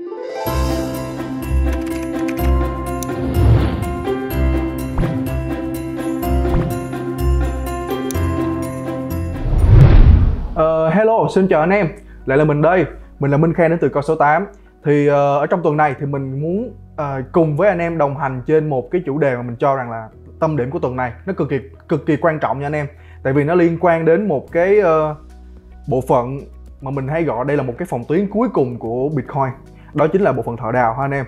Hello, xin chào anh em. Lại là mình đây. Mình là Minh Khang đến từ Coin68. Thì ở trong tuần này thì mình muốn cùng với anh em đồng hành trên một cái chủ đề mà mình cho rằng là tâm điểm của tuần này. Nó cực kỳ quan trọng nha anh em. Tại vì nó liên quan đến một cái bộ phận mà mình hay gọi đây là một cái phòng tuyến cuối cùng của Bitcoin. Đó chính là bộ phận thợ đào ha anh em.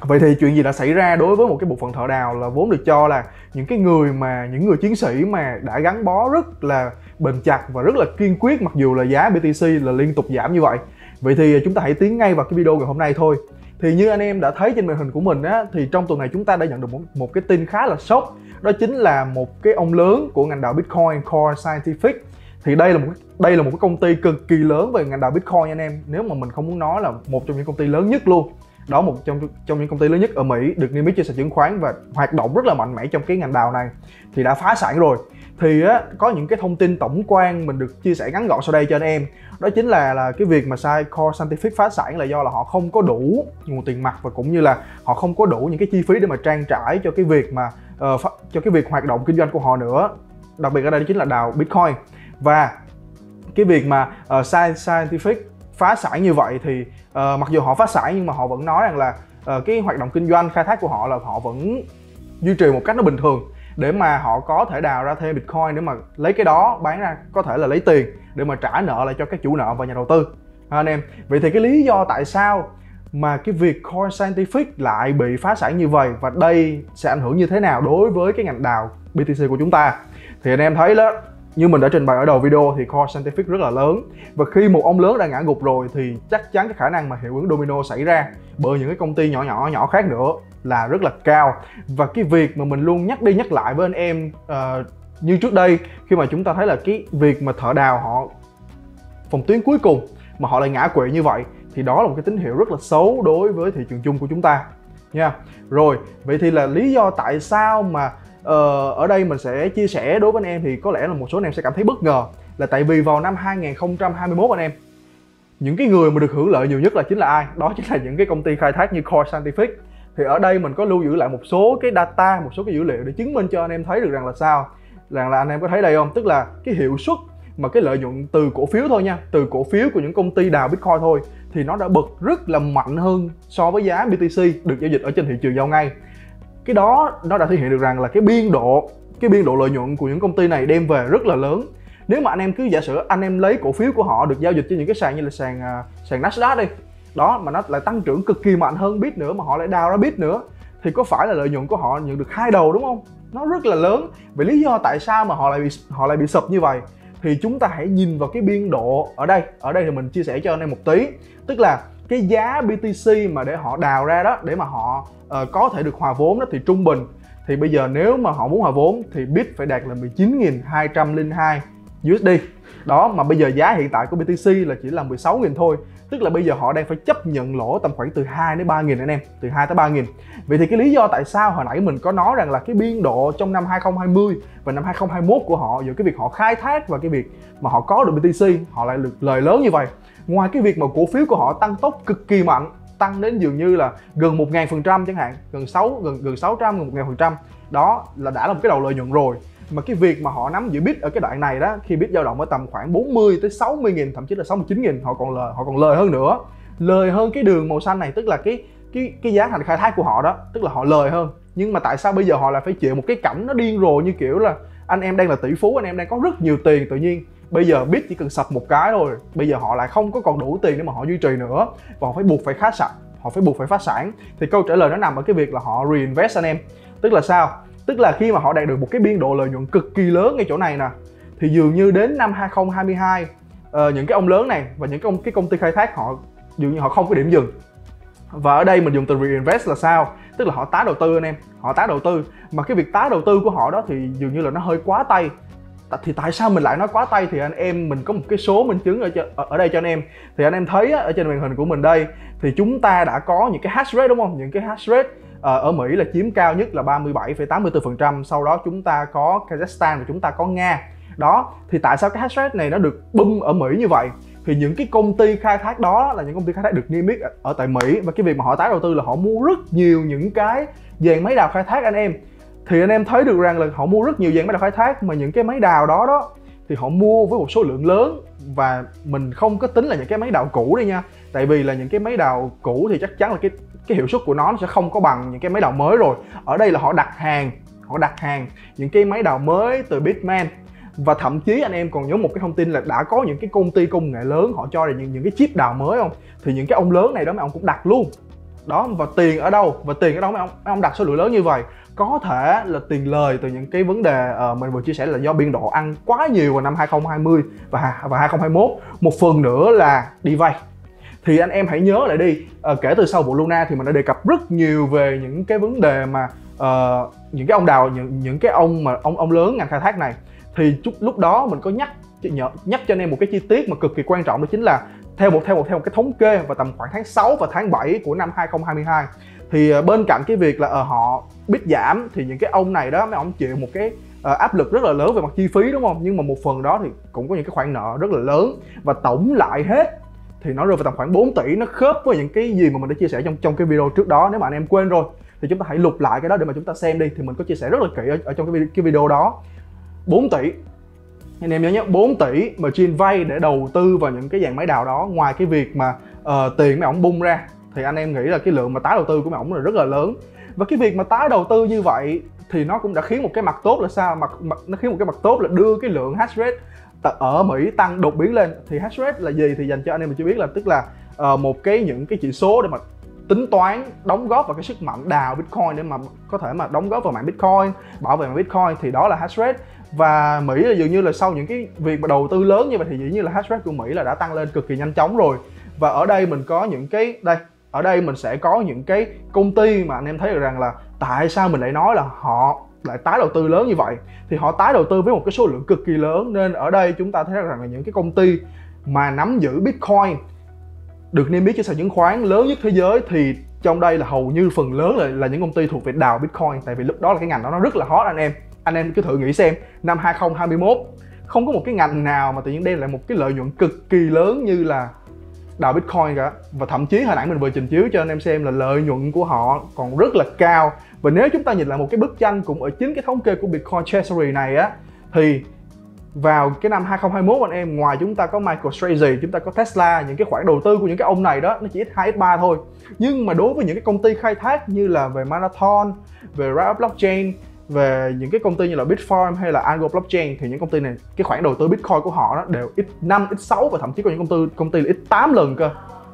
Vậy thì chuyện gì đã xảy ra đối với một cái bộ phận thợ đào là vốn được cho là những người chiến sĩ mà đã gắn bó rất là bền chặt và rất là kiên quyết, mặc dù là giá BTC là liên tục giảm như vậy. Vậy thì chúng ta hãy tiến ngay vào cái video ngày hôm nay thôi. Thì như anh em đã thấy trên màn hình của mình á, thì trong tuần này chúng ta đã nhận được một cái tin khá là sốc. Đó chính là một cái ông lớn của ngành đào Bitcoin, Core Scientific. Thì đây là một cái công ty cực kỳ lớn về ngành đào Bitcoin anh em. Nếu mà mình không muốn nói là một trong những công ty lớn nhất luôn. Đó, một trong những công ty lớn nhất ở Mỹ, được niêm yết trên sàn chứng khoán và hoạt động rất là mạnh mẽ trong cái ngành đào này, thì đã phá sản rồi. Thì á, có những cái thông tin tổng quan mình được chia sẻ ngắn gọn sau đây cho anh em. Đó chính là cái việc mà Core Scientific phá sản là do là họ không có đủ nguồn tiền mặt, và cũng như là họ không có đủ những cái chi phí để mà trang trải cho cái việc mà hoạt động kinh doanh của họ nữa. Đặc biệt ở đây chính là đào Bitcoin. Và cái việc mà Scientific phá sản như vậy thì mặc dù họ phá sản nhưng mà họ vẫn nói rằng là cái hoạt động kinh doanh khai thác của họ là họ vẫn duy trì một cách nó bình thường, để mà họ có thể đào ra thêm Bitcoin để mà lấy cái đó bán ra, có thể là lấy tiền để mà trả nợ lại cho các chủ nợ và nhà đầu tư ha anh em. Vậy thì cái lý do tại sao mà cái việc Core Scientific lại bị phá sản như vậy, và đây sẽ ảnh hưởng như thế nào đối với cái ngành đào BTC của chúng ta, thì anh em thấy đó, như mình đã trình bày ở đầu video thì Core Scientific rất là lớn, và khi một ông lớn đã ngã gục rồi thì chắc chắn cái khả năng mà hiệu ứng domino xảy ra bởi những cái công ty nhỏ khác nữa là rất là cao. Và cái việc mà mình luôn nhắc đi nhắc lại với anh em như trước đây, khi mà chúng ta thấy là cái việc mà thợ đào họ phòng tuyến cuối cùng mà họ lại ngã quỵ như vậy, thì đó là một cái tín hiệu rất là xấu đối với thị trường chung của chúng ta nha. Rồi, vậy thì là lý do tại sao mà ở đây mình sẽ chia sẻ đối với anh em, thì có lẽ là một số anh em sẽ cảm thấy bất ngờ, là tại vì vào năm 2021 anh em, những cái người mà được hưởng lợi nhiều nhất là chính là ai? Đó chính là những cái công ty khai thác như Core Scientific. Thì ở đây mình có lưu giữ lại một số cái data, một số cái dữ liệu để chứng minh cho anh em thấy được rằng là sao, rằng là anh em có thấy đây không? Tức là cái hiệu suất mà cái lợi nhuận từ cổ phiếu thôi nha, từ cổ phiếu của những công ty đào Bitcoin thôi, thì nó đã bật rất là mạnh hơn so với giá BTC được giao dịch ở trên thị trường giao ngay. Cái đó nó đã thể hiện được rằng là cái biên độ lợi nhuận của những công ty này đem về rất là lớn. Nếu mà anh em cứ giả sử anh em lấy cổ phiếu của họ được giao dịch trên những cái sàn như là sàn Nasdaq đi, đó mà nó lại tăng trưởng cực kỳ mạnh hơn Bit nữa, mà họ lại đào ra Bit nữa, thì có phải là lợi nhuận của họ nhận được hai đầu đúng không? Nó rất là lớn. Vậy lý do tại sao mà họ lại bị sập như vậy? Thì chúng ta hãy nhìn vào cái biên độ ở đây thì mình chia sẻ cho anh em một tí, tức là cái giá BTC mà để họ đào ra đó, để mà họ có thể được hòa vốn đó, thì trung bình thì bây giờ nếu mà họ muốn hòa vốn thì Bit phải đạt là 19.202 USD. Đó, mà bây giờ giá hiện tại của BTC là chỉ là 16.000 thôi, tức là bây giờ họ đang phải chấp nhận lỗ tầm khoảng từ 2 đến 3.000 anh em, từ 2 tới 3.000. Vậy thì cái lý do tại sao hồi nãy mình có nói rằng là cái biên độ trong năm 2020 và năm 2021 của họ, giữa cái việc họ khai thác và cái việc mà họ có được BTC, họ lại được lời lớn như vậy. Ngoài cái việc mà cổ phiếu của họ tăng tốc cực kỳ mạnh, tăng đến dường như là gần 1.000% chẳng hạn, gần 600, gần 1.000%. Đó là đã là một cái đầu lợi nhuận rồi. Mà cái việc mà họ nắm giữ Bit ở cái đoạn này đó, khi Bit dao động ở tầm khoảng 40 tới 60.000, thậm chí là 69.000, họ còn lời hơn nữa. Lời hơn cái đường màu xanh này, tức là cái giá thành khai thác của họ đó, tức là họ lời hơn. Nhưng mà tại sao bây giờ họ lại phải chịu một cái cảnh nó điên rồ, như kiểu là anh em đang là tỷ phú, anh em đang có rất nhiều tiền, tự nhiên bây giờ Bit chỉ cần sập một cái thôi, bây giờ họ lại không có còn đủ tiền để mà họ duy trì nữa, và họ phải buộc phải phá sản. Thì câu trả lời nó nằm ở cái việc là họ reinvest anh em. Tức là sao? Tức là khi mà họ đạt được một cái biên độ lợi nhuận cực kỳ lớn ngay chỗ này nè, thì dường như đến năm 2022 những cái ông lớn này và những cái công ty khai thác họ dường như họ không có điểm dừng. Và ở đây mình dùng từ reinvest là sao? Tức là họ tái đầu tư anh em, họ tái đầu tư. Mà cái việc tái đầu tư của họ đó thì dường như là nó hơi quá tay. Thì tại sao mình lại nói quá tay? Thì anh em mình có một cái số minh chứng ở đây cho anh em. Thì anh em thấy á, ở trên màn hình của mình đây, thì chúng ta đã có những cái hash rate đúng không? Những cái hash rate ở Mỹ là chiếm cao nhất là 37,84%. Sau đó chúng ta có Kazakhstan và chúng ta có Nga. Đó, thì tại sao cái hash rate này nó được bung ở Mỹ như vậy? thì những cái công ty khai thác đó là những công ty khai thác được niêm yết ở tại Mỹ, và cái việc mà họ tái đầu tư là họ mua rất nhiều những cái dàn máy đào khai thác anh em. Thì anh em thấy được rằng là họ mua rất nhiều dàn máy đào khai thác, mà những cái máy đào đó đó thì họ mua với một số lượng lớn, và mình không có tính là những cái máy đào cũ đây nha. Tại vì là những cái máy đào cũ thì chắc chắn là cái hiệu suất của nó sẽ không có bằng những cái máy đào mới rồi. Ở đây là họ đặt hàng, những cái máy đào mới từ Bitmain. Và thậm chí anh em còn nhớ một cái thông tin là đã có những cái công ty công nghệ lớn họ cho là những cái chip đào mới không, thì những cái ông lớn này đó mấy ông cũng đặt luôn đó. Và tiền ở đâu, mấy ông đặt số lượng lớn như vậy, có thể là tiền lời từ những cái vấn đề mình vừa chia sẻ là do biên độ ăn quá nhiều vào năm 2020 và 2021, một phần nữa là đi vay. Thì anh em hãy nhớ lại đi, kể từ sau vụ Luna thì mình đã đề cập rất nhiều về những cái vấn đề mà những cái ông đào, những cái ông lớn ngành khai thác này. Thì lúc đó mình có nhắc cho anh em một cái chi tiết mà cực kỳ quan trọng, đó chính là theo một cái thống kê vào tầm khoảng tháng 6 và tháng 7 của năm 2022, thì bên cạnh cái việc là họ biết giảm thì những cái ông này đó mấy ông chịu một cái áp lực rất là lớn về mặt chi phí, đúng không? Nhưng mà một phần đó thì cũng có những cái khoản nợ rất là lớn, và tổng lại hết thì nó rơi vào tầm khoảng 4 tỷ. Nó khớp với những cái gì mà mình đã chia sẻ trong cái video trước đó. Nếu mà anh em quên rồi thì chúng ta hãy lục lại cái đó để mà chúng ta xem đi, thì mình có chia sẻ rất là kỹ ở trong cái video đó. 4 tỷ. Anh em nhớ nhé, 4 tỷ mà Jin vay để đầu tư vào những cái dàn máy đào đó. Ngoài cái việc mà tiền mấy ổng bung ra, thì anh em nghĩ là cái lượng mà tái đầu tư của mấy ổng là rất là lớn. Và cái việc mà tái đầu tư như vậy thì nó cũng đã khiến một cái mặt tốt là sao? Nó khiến một cái mặt tốt là đưa cái lượng hash rate ở Mỹ tăng đột biến lên. Thì hash rate là gì thì dành cho anh em mình chưa biết, là tức là một cái những cái chỉ số để mà tính toán đóng góp vào cái sức mạnh đào Bitcoin để mà có thể mà đóng góp vào mạng Bitcoin, bảo vệ mạng Bitcoin, thì đó là hash rate. Và Mỹ là dường như là sau những cái việc mà đầu tư lớn như vậy thì dĩ nhiên là hash rate của Mỹ là đã tăng lên cực kỳ nhanh chóng rồi. Và ở đây mình có những cái ở đây mình sẽ có những cái công ty mà anh em thấy được rằng là tại sao mình lại nói là họ lại tái đầu tư lớn như vậy, thì họ tái đầu tư với một cái số lượng cực kỳ lớn. Nên ở đây chúng ta thấy rằng là những cái công ty mà nắm giữ Bitcoin được niêm yết trên sàn chứng khoán lớn nhất thế giới, thì trong đây là hầu như phần lớn là những công ty thuộc về đào Bitcoin. Tại vì lúc đó là cái ngành đó nó rất là hot anh em. Anh em cứ thử nghĩ xem, năm 2021 không có một cái ngành nào mà tự nhiên đem lại một cái lợi nhuận cực kỳ lớn như là đào Bitcoin cả. Và thậm chí hồi nãy mình vừa trình chiếu cho anh em xem là lợi nhuận của họ còn rất là cao. Và nếu chúng ta nhìn lại một cái bức tranh cũng ở chính cái thống kê của Bitcoin Treasury này á, thì vào cái năm 2021 anh em, ngoài chúng ta có MicroStrategy, chúng ta có Tesla, những cái khoản đầu tư của những cái ông này đó nó chỉ x2, x3 thôi. Nhưng mà đối với những cái công ty khai thác như là về Marathon, về Riot Blockchain, về những cái công ty như là Bitfarm hay là Argo Blockchain, thì những công ty này cái khoản đầu tư Bitcoin của họ đó đều x5, x6 và thậm chí có những công ty là x8 lần cơ.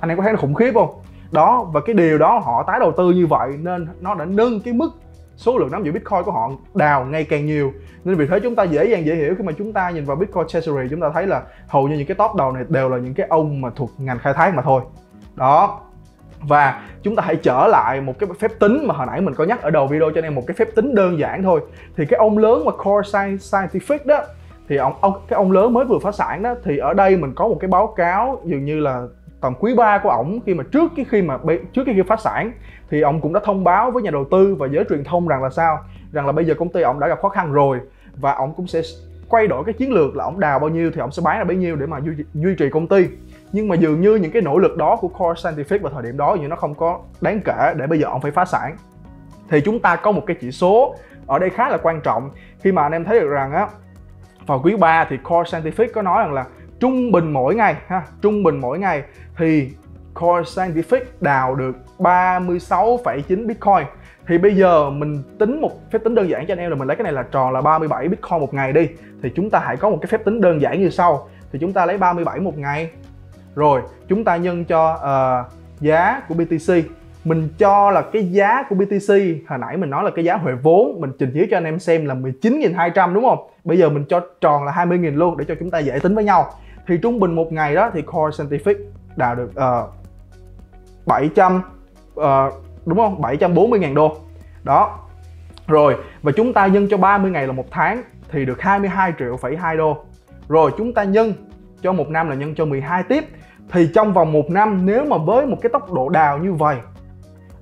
Anh em có thấy nó khủng khiếp không? Đó, và cái điều đó họ tái đầu tư như vậy nên nó đã nâng cái mức số lượng nắm giữ Bitcoin của họ đào ngày càng nhiều. Nên vì thế chúng ta dễ hiểu khi mà chúng ta nhìn vào Bitcoin Treasury, chúng ta thấy là hầu như những cái top đầu này đều là những cái ông mà thuộc ngành khai thác mà thôi. Đó. Và chúng ta hãy trở lại một cái phép tính mà hồi nãy mình có nhắc ở đầu video cho anh em, một cái phép tính đơn giản thôi. Thì cái ông lớn mà Core Scientific đó, thì cái ông lớn mới vừa phá sản đó, thì ở đây mình có một cái báo cáo dường như là tầm quý 3 của ổng, khi mà trước cái khi phá sản thì ông cũng đã thông báo với nhà đầu tư và giới truyền thông rằng là sao? Rằng là bây giờ công ty ổng đã gặp khó khăn rồi, và ổng cũng sẽ quay đổi cái chiến lược là ổng đào bao nhiêu thì ổng sẽ bán ra bấy nhiêu để mà duy trì công ty. Nhưng mà dường như những cái nỗ lực đó của Core Scientific vào thời điểm đó nó không có đáng kể để bây giờ ông phải phá sản. Thì chúng ta có một cái chỉ số ở đây khá là quan trọng, khi mà anh em thấy được rằng á, vào quý 3 thì Core Scientific có nói rằng là trung bình mỗi ngày thì Core Scientific đào được 36,9 Bitcoin. Thì bây giờ mình tính một phép tính đơn giản cho anh em, là mình lấy cái này là tròn là 37 Bitcoin một ngày đi, thì chúng ta hãy có một cái phép tính đơn giản như sau. Thì chúng ta lấy 37 một ngày, rồi chúng ta nhân cho giá của BTC. Mình cho là cái giá của BTC hồi nãy mình nói là cái giá huệ vốn, mình trình chiếu cho anh em xem là 19.200 đúng không? Bây giờ mình cho tròn là 20.000 luôn để cho chúng ta dễ tính với nhau. Thì trung bình một ngày đó thì Core Scientific đào được 740.000 đô đó. Rồi, và chúng ta nhân cho 30 ngày là một tháng thì được 22,2 triệu đô. Rồi chúng ta nhân cho một năm là nhân cho 12 tiếp, thì trong vòng một năm nếu mà với một cái tốc độ đào như vậy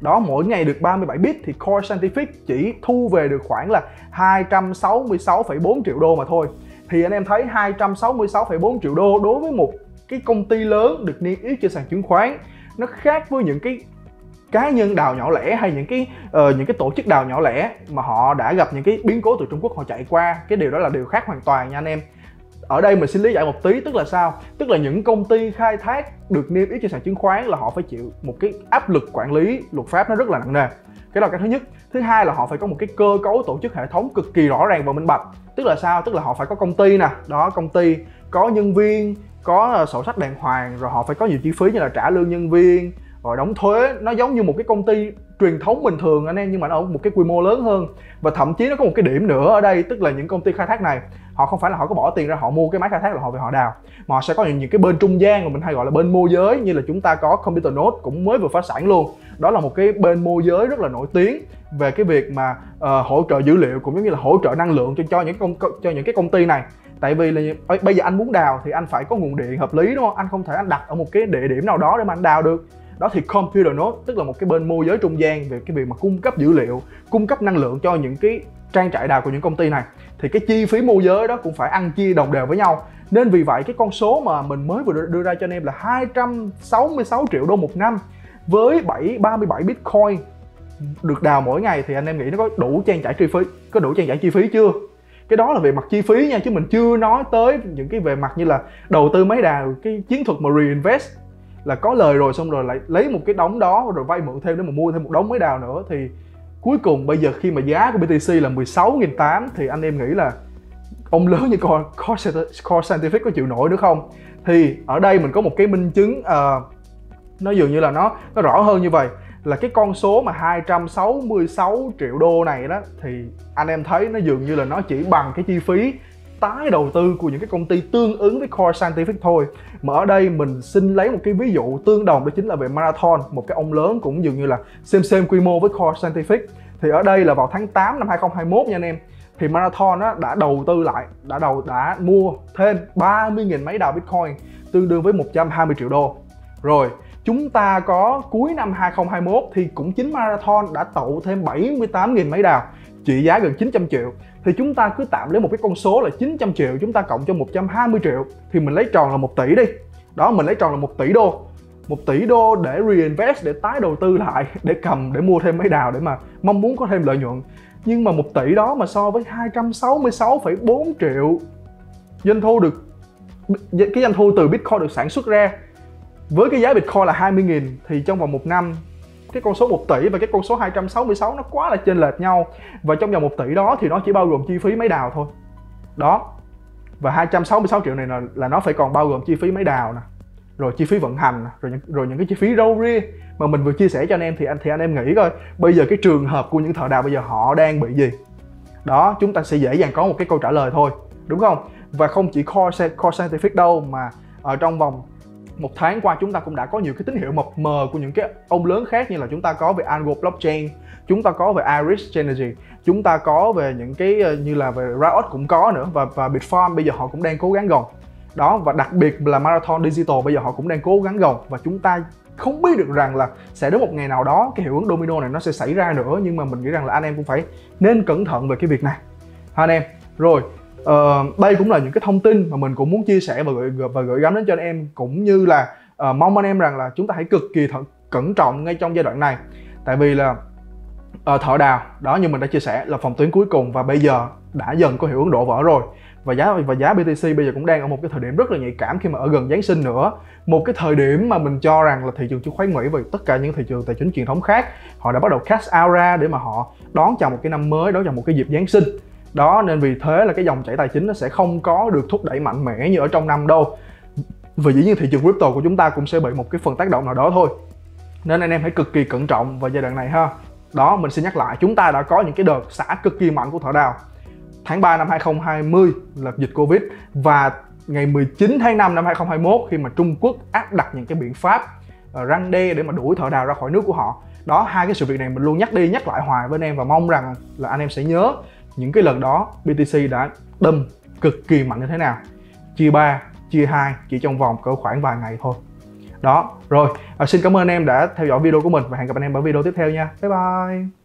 đó, mỗi ngày được 37 bit thì Core Scientific chỉ thu về được khoảng là 266,4 triệu đô mà thôi. Thì anh em thấy 266,4 triệu đô đối với một cái công ty lớn được niêm yết trên sàn chứng khoán, nó khác với những cái cá nhân đào nhỏ lẻ hay những cái tổ chức đào nhỏ lẻ mà họ đã gặp những cái biến cố từ Trung Quốc họ chạy qua. Cái điều đó là điều khác hoàn toàn nha anh em. Ở đây mình xin lý giải một tí, tức là sao? Tức là những công ty khai thác được niêm yết trên sàn chứng khoán là họ phải chịu một cái áp lực quản lý luật pháp nó rất là nặng nề. Cái đó là cái thứ nhất. Thứ hai là họ phải có một cái cơ cấu tổ chức hệ thống cực kỳ rõ ràng và minh bạch. Tức là sao? Tức là họ phải có công ty nè, đó, công ty có nhân viên, có sổ sách đàng hoàng, rồi họ phải có nhiều chi phí như là trả lương nhân viên, rồi đóng thuế. Nó giống như một cái công ty truyền thống bình thường anh em, nhưng mà nó ở một cái quy mô lớn hơn. Và thậm chí nó có một cái điểm nữa ở đây, tức là những công ty khai thác này họ không phải là họ có bỏ tiền ra họ mua cái máy khai thác là họ về họ đào, mà họ sẽ có những cái bên trung gian mà mình hay gọi là bên môi giới, như là chúng ta có Computer Note cũng mới vừa phá sản luôn. Đó là một cái bên môi giới rất là nổi tiếng về cái việc mà hỗ trợ dữ liệu cũng giống như là hỗ trợ năng lượng cho những cái công ty này. Tại vì là bây giờ anh muốn đào thì anh phải có nguồn điện hợp lý, đúng không? Anh không thể anh đặt ở một cái địa điểm nào đó để mà anh đào được. Đó thì Computer Note tức là một cái bên môi giới trung gian về cái việc mà cung cấp dữ liệu, cung cấp năng lượng cho những cái trang trại đào của những công ty này, thì cái chi phí môi giới đó cũng phải ăn chia đồng đều với nhau. Nên vì vậy cái con số mà mình mới vừa đưa ra cho anh em là 266 triệu đô một năm với 37 Bitcoin được đào mỗi ngày, thì anh em nghĩ nó có đủ trang trải chi phí, có đủ trang trải chi phí chưa? Cái đó là về mặt chi phí nha, chứ mình chưa nói tới những cái về mặt như là đầu tư máy đào, cái chiến thuật mà reinvest là có lời rồi xong rồi lại lấy một cái đống đó rồi vay mượn thêm để mà mua thêm một đống máy đào nữa. Thì cuối cùng bây giờ khi mà giá của BTC là 16.800 thì anh em nghĩ là ông lớn như Core Scientific có chịu nổi nữa không? Thì ở đây mình có một cái minh chứng nó dường như là nó rõ hơn như vậy, là cái con số mà 266 triệu đô này đó thì anh em thấy nó dường như là nó chỉ bằng cái chi phí tái đầu tư của những cái công ty tương ứng với Core Scientific thôi. Mà ở đây mình xin lấy một cái ví dụ tương đồng, đó chính là về Marathon, một cái ông lớn cũng dường như là xem quy mô với Core Scientific. Thì ở đây là vào tháng 8 năm 2021 nha anh em, thì Marathon đó đã đầu tư lại, đã mua thêm 30.000 máy đào Bitcoin tương đương với 120 triệu đô. Rồi chúng ta có cuối năm 2021 thì cũng chính Marathon đã tậu thêm 78.000 máy đào trị giá gần 900 triệu. Thì chúng ta cứ tạm lấy một cái con số là 900 triệu, chúng ta cộng cho 120 triệu thì mình lấy tròn là 1 tỷ đi. Đó, mình lấy tròn là 1 tỷ đô. 1 tỷ đô để reinvest, để tái đầu tư lại, để cầm, để mua thêm máy đào để mà mong muốn có thêm lợi nhuận. Nhưng mà 1 tỷ đó mà so với 266,4 triệu doanh thu được, cái doanh thu từ Bitcoin được sản xuất ra, với cái giá Bitcoin là 20.000 thì trong vòng 1 năm cái con số 1 tỷ và cái con số 266 nó quá là chênh lệch nhau. Và trong vòng 1 tỷ đó thì nó chỉ bao gồm chi phí máy đào thôi. Đó. Và 266 triệu này là nó phải còn bao gồm chi phí máy đào nè, rồi chi phí vận hành, rồi những cái chi phí râu ria mà mình vừa chia sẻ cho anh em. Thì anh em nghĩ coi bây giờ cái trường hợp của những thợ đào bây giờ họ đang bị gì? Đó, chúng ta sẽ dễ dàng có một cái câu trả lời thôi, đúng không? Và không chỉ Core Scientific đâu, mà ở trong vòng một tháng qua chúng ta cũng đã có nhiều cái tín hiệu mập mờ của những cái ông lớn khác, như là chúng ta có về Argo Blockchain, chúng ta có về Iris Energy, chúng ta có về những cái như là về Riot cũng có nữa, và Bitfarm bây giờ họ cũng đang cố gắng gồng. Đó, và đặc biệt là Marathon Digital bây giờ họ cũng đang cố gắng gồng, và chúng ta không biết được rằng là sẽ đến một ngày nào đó cái hiệu ứng domino này nó sẽ xảy ra nữa, nhưng mà mình nghĩ rằng là anh em cũng phải nên cẩn thận về cái việc này ha anh em. Rồi đây cũng là những cái thông tin mà mình cũng muốn chia sẻ và gửi gắm đến cho anh em, cũng như là mong anh em rằng là chúng ta hãy cực kỳ cẩn trọng ngay trong giai đoạn này. Tại vì là thợ đào đó như mình đã chia sẻ là phòng tuyến cuối cùng, và bây giờ đã dần có hiệu ứng đổ vỡ rồi, và giá BTC bây giờ cũng đang ở một cái thời điểm rất là nhạy cảm khi mà ở gần Giáng sinh nữa, một cái thời điểm mà mình cho rằng là thị trường chứng khoán Mỹ và tất cả những thị trường tài chính truyền thống khác họ đã bắt đầu cash out ra để mà họ đón chào một cái năm mới, đón chào một cái dịp Giáng sinh. Đó, nên vì thế là cái dòng chảy tài chính nó sẽ không có được thúc đẩy mạnh mẽ như ở trong năm đâu. Và dĩ nhiên thị trường crypto của chúng ta cũng sẽ bị một cái phần tác động nào đó thôi. Nên anh em hãy cực kỳ cẩn trọng vào giai đoạn này ha. Đó, mình xin nhắc lại, chúng ta đã có những cái đợt xả cực kỳ mạnh của thợ đào. Tháng 3 năm 2020 là dịch Covid, và ngày 19 tháng 5 năm 2021 khi mà Trung Quốc áp đặt những cái biện pháp răn đe để mà đuổi thợ đào ra khỏi nước của họ. Đó, hai cái sự việc này mình luôn nhắc lại hoài với anh em, và mong rằng là anh em sẽ nhớ những cái lần đó BTC đã đâm cực kỳ mạnh như thế nào, chia 3, chia 2 chỉ trong vòng cỡ khoảng vài ngày thôi. Đó, rồi, xin cảm ơn anh em đã theo dõi video của mình và hẹn gặp anh em ở video tiếp theo nha. Bye bye.